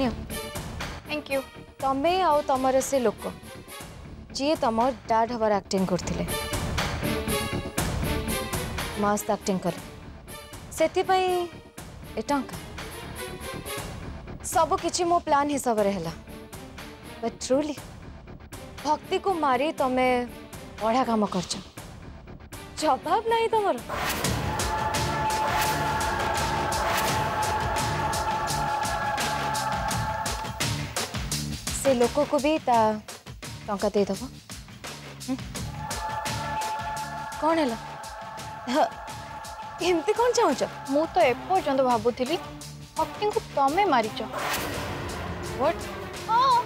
Thank you तमें आउ तमर से लोक जी तुम डैड हवार एक्टिंग करथिले मस्त एक्टिंग कर सब किछि मो प्लान हिसाब रे हला बट ट्रूली भक्ति को मारी तमे बड़ा काम करछ जवाब नहीं तमर से लोक को भी टाँग दे दब कौन है एमती कौन चाहूच मु तो एपर्यंत भावुली भक्ति को तमें मारिच व्हाट हाँ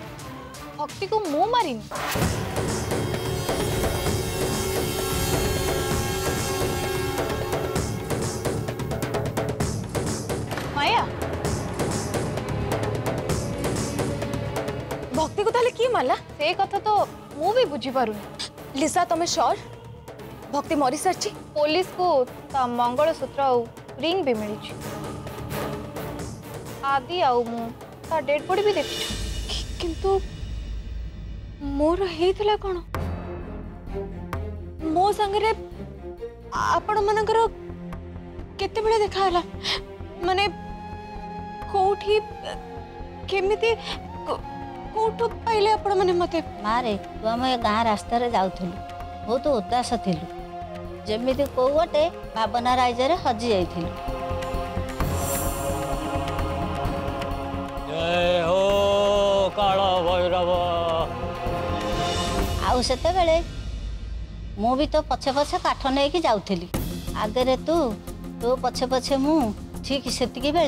भक्ति को मु मारिन माया भक्ति को ताले की माला से कथा तो मु भी बुझी पारुनी लिसा तमें श्योर भक्ति मरी सारी पुलिस को ता मंगलसूत्र रिंग भी मिली आदि आउ ता डेड बॉडी भी देखी किंतु मोर हेतला कौन मो संगे आपण मानकर केते बेले देखाला माने कोठी केमिति कोठो पाइले आपण माने मते मारे तू हम गां रास्ता रे जाउथलु बहुत उदास थिलु जेमिति को गोटे भावना राइजर हजी जाइथिलु आते मु भी तो पछे पछे काठ नहीं जाऊली आगे तू तो पछे पछे मु ठीक से बेले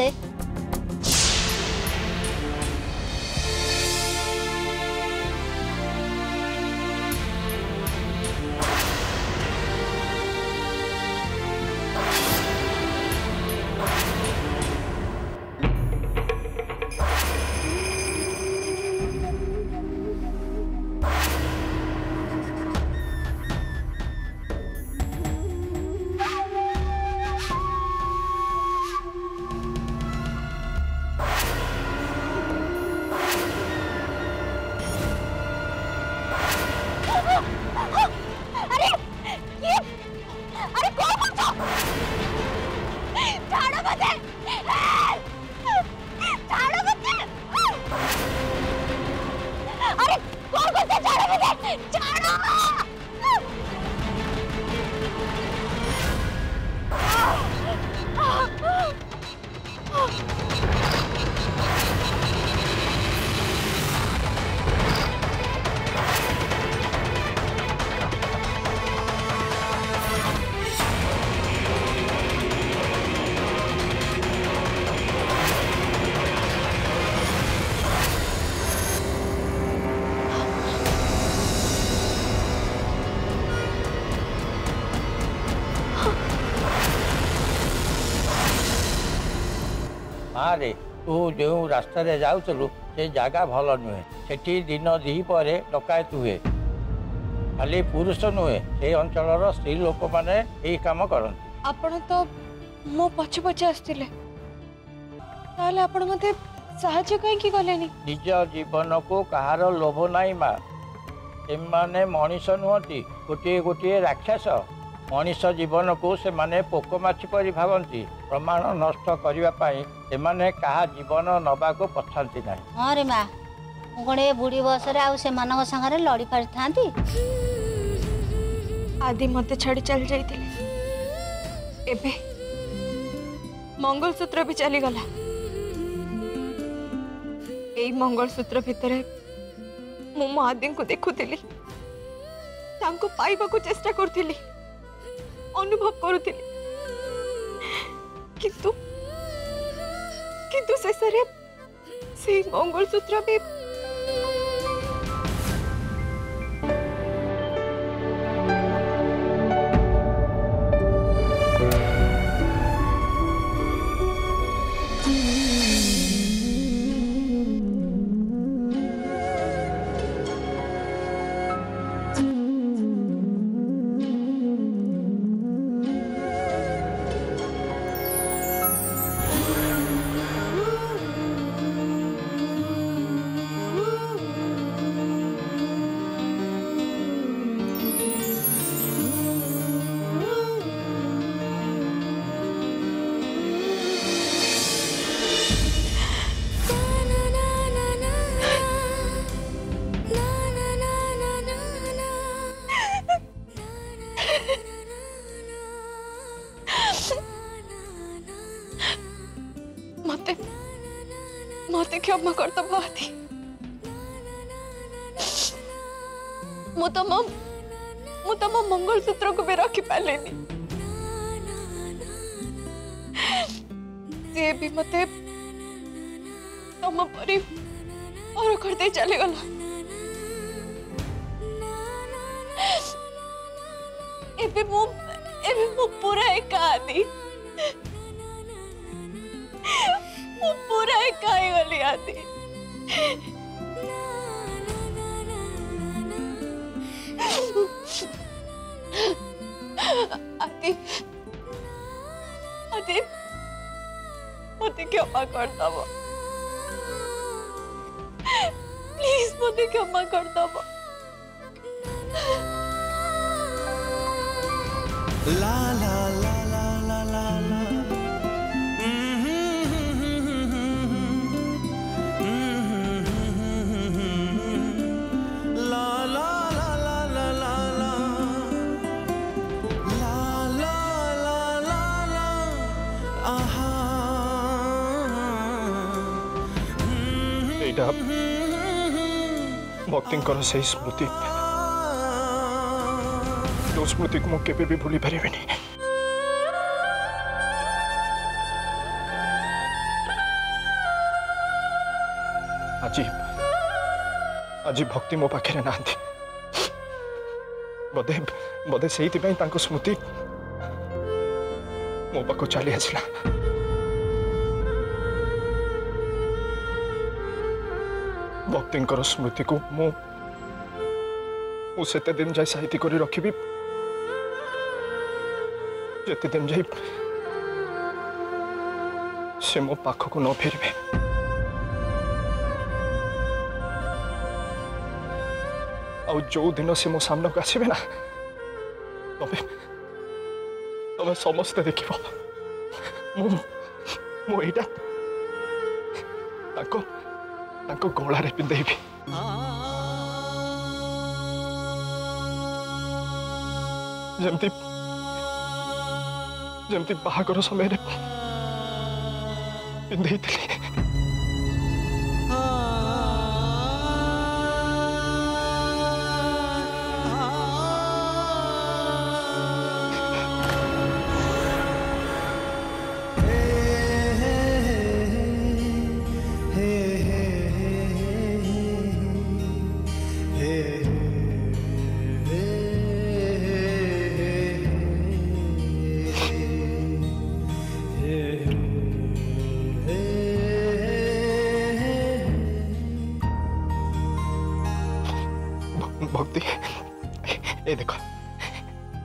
रे तू जो रास्ता रे जाऊलु से जगह भल नुहे से दिन दीपर डकायत हुए खाली पुरुष नुहे से अंचल स्त्री लोक मैंने यही कम करते आपण तो मो पछे पछे आसते मत सा कहीं गले निज जीवन को कहार लोभ नाई माँ से मनीष नुहति गोटे गोटे राक्षस मनीष जीवन को से माने पोकमाछी परि भावती प्रमाण नष्ट करने क्या जीवन नवा को पछाती ना हाँ रे माँ मुझे बुढ़ी बस से लड़ी पारि था आदि मत छाड़ी चल जाते मंगलसूत्र भी चली गला यही मंगलसूत्र भितर मो आदि को देखुली पाइबा चेष्टा करी अनुभव करुथिली किंतु किंतु शेषरे से मंगलसूत्र भी मत क्षमा कर तब बाती मुतमा मंगल सूत्र को भी रखी पालेनी से भी मते तम परी और करते चले गला एबे मु पूरा एका आदी मु पूरा एका ही गली आदी आदि आदि मत क्षमा कर दबो प्लीज मत क्षमा कर दबो ला ला ला ला ला ला ला भक्ति सही स्मृति जो स्मृति को मुझे भी भूली पारे नहीं। आज आज भक्ति मो पाखे ना बधे बधे से स्मृति मो पाक चली आसला भक्ति स्मृति को मुते दिन जाए साहित्य कर रखी जिते दिन जाए से मो पाख को न फेरबे आउ जो दिन से मो सामना को आसबे ना तबे तबे समस्त देखिबो मो एटा ताको ताको गोला रे पिंदेबी जमती जमती बाहागर समय रे पिंदे थी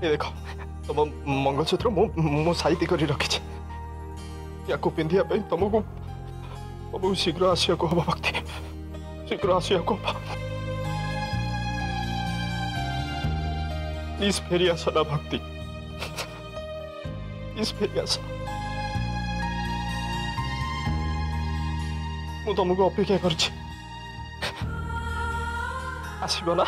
देखो तुम मंगलसूत्र मो साइती कर रखी या पिंधिया तुमको तुमको शीघ्र आसा को हम भक्ति शीघ्र आसा को प्लीज फेरी आस ना भक्ति प्लीज फेरी आस मु तुमको अपेक्षा करछि आसीबो ना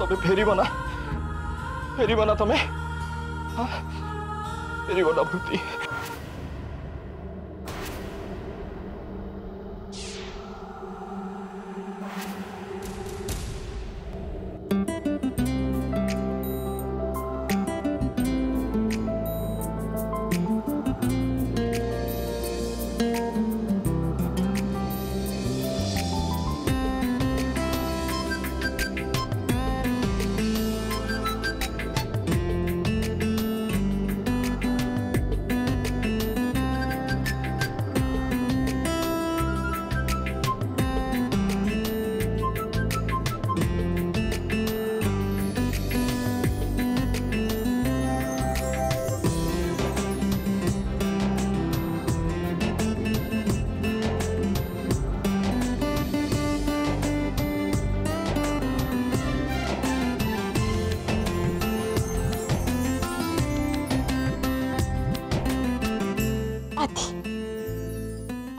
तबे फेरबना तमें फेरबना भक्ति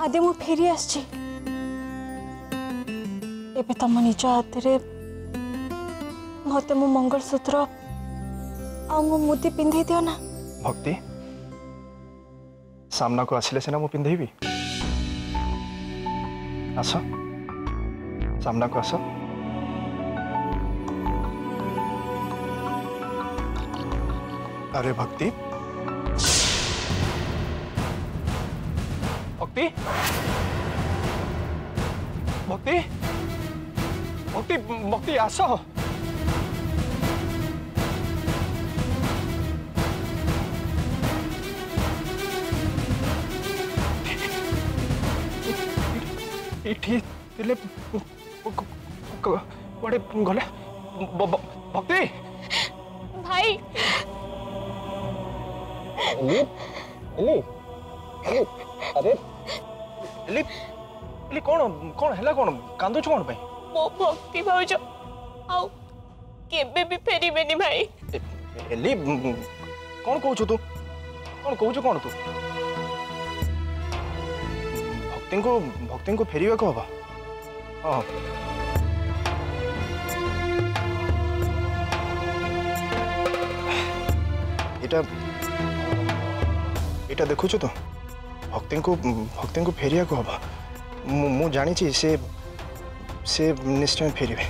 आदि मु फेरी आसी एबे तम निज हाथरे मते मो मंगलसूत्र आ मो मुदी पिंधे दियो ना। भक्ति सामना को आसिले सिना मु पिंधेबी आस सामना को आस अरे भक्ति भक्ति भक्ति भक्ति भक्ति आस इठी तेले बड़े गले भक्ति भाई अली अली अली अरे अली अली कौन कौन हैला कौन कांदो छु कौन भाई मो भक्ति भाऊज आउ केबे भी फेरी बेनी भाई अली कौन कहू छु तू कौन कहू छु कौन तू भक्ति को फेरवा को हवा हाँ इटा देखु तो भक्ति को फेरिया को हवा मु जानी से निश्चय फेरवे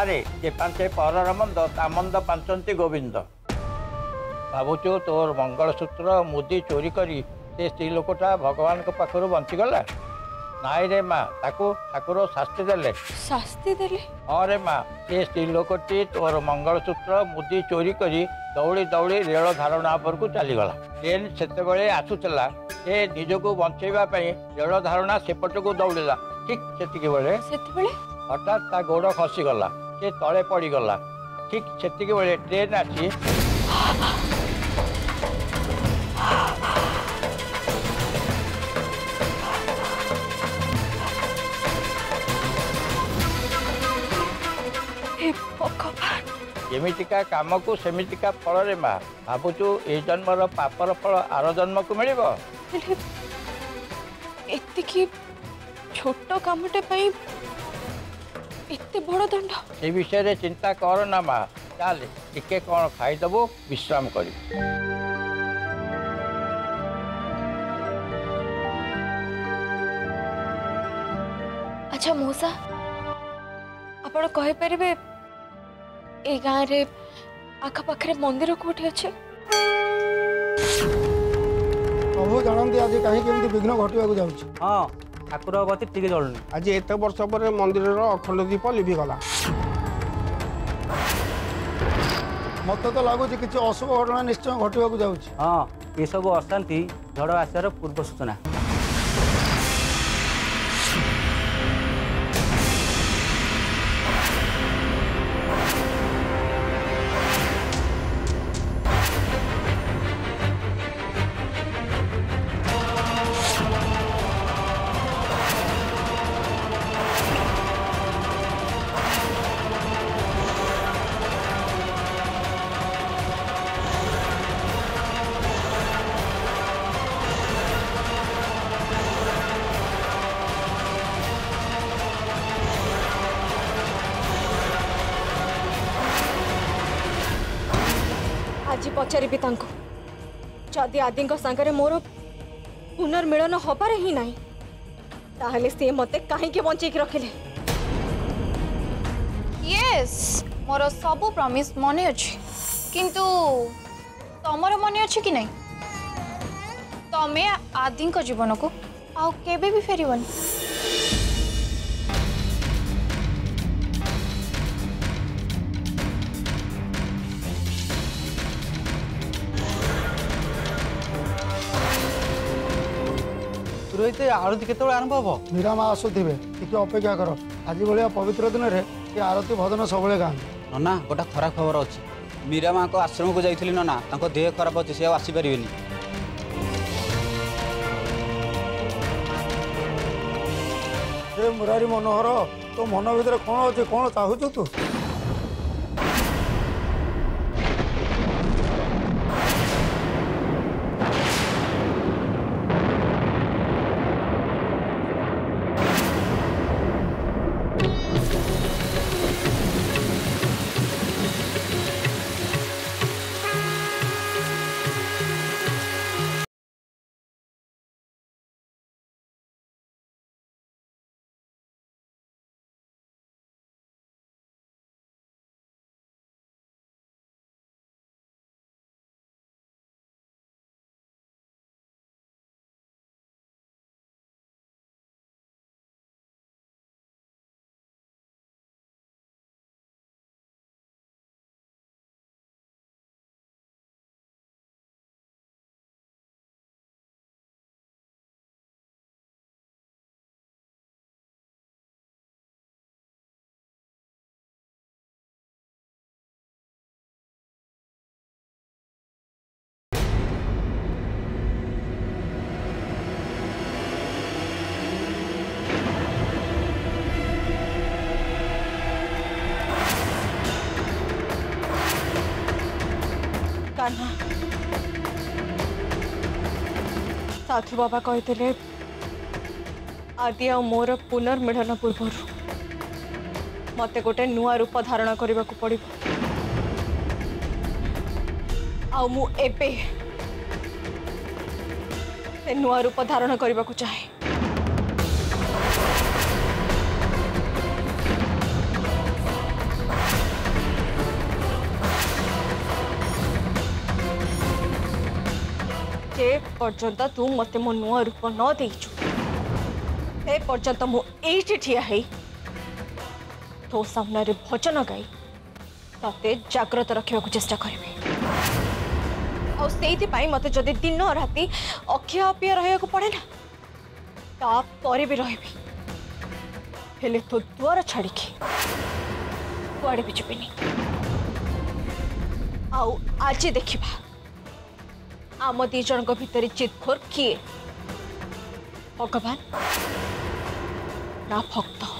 अरे ये पांचे पर मंद तामंद पांचंती गोविंद भावुचु तोर मंगलसूत्र मुदी चोरी करी से स्त्री लोकटा भगवान को पाखर बंचीगला नाई रे माँ ताकू ठाकुर शास्ति देले हाँ रे माँ ये स्त्री लोकटी तोर मंगलसूत्र मुदी चोरी करी दौड़ी दौड़ी रेल धारणा उपरकू चलीगला ट्रेन से आसूला ये निजको बंचेवा रेल धारणा सेपटकू दौड़ला ठीक से हठात ता गोड़ खसीगला से तले पड़गला ठीक से बेले ट्रेन आसी एमतीका कम को सेमतीका फल रे माँ भावुचु ये जन्मर पापर फल आर जन्म को मिल छोट कामटे इतने बड़ दंड ये विषय रे चिंता कर ना माँ चल टिके कौन खाईदेबू विश्राम कर अच्छा मौसा आपण कहि परिबे ए गाँव रे आखा पाखरे मंदिर कोठी अछि प्रभु जानंदी आज कहीं केमती विघ्न घटवा को जाउछ हां ठाकुर बती टिके जलुनी आज एत वर्ष पर मंदिर अखंड दीप लिभिगला मत तो लगुच कि अशुभ घटना निश्चय घटवा जाऊँ हाँ ये सब अशांति झड़ आसार पूर्व सूचना पचारि जदि आदि सागर मोर पुनर्मिलन हबार ही ना ताहले से मत कहीं बचेक रखिले यस मोर सब प्रॉमिस मन अच्छे किंतु तमर मन अच्छे कि नहीं तमे आदि जीवन को आउ केबे भी फेरबन आरती के आरंभ हम मीरामा आसुवे टी अपेक्षा कर आज भाया पवित्र दिन में ये आरती भजन सब गाँव नना गोटे खराब खबर अच्छी मीरामा को आश्रम को जाइली नना देह खराब अच्छे से आसीपारे मुरारी मनोहर तो मन भर कौन अच्छे कौन चाहू तू कान्हा साधु बाबा कहते आदि आ मोर पुनर्मिलन पूर्वर मत गोटे नूआ रूप धारण करने को पड़ो आबे से नूआ रूप धारण करने को चाहे। से पर्यंत तू मत मो नुआ रूप न देचु से पर्यंत मुझे ठिया है तो सामना रे भजन गाई ते जाग्रत रखा चेष्टा करें आई मत जदि दिन राति अक्षय अपिया रहा पड़े ना तापर भी रही तो द्वार छाड़ी कुआड़े भी जीवन आज देखा आम दीज भीतर चितखोर किए भगवान ना भक्त।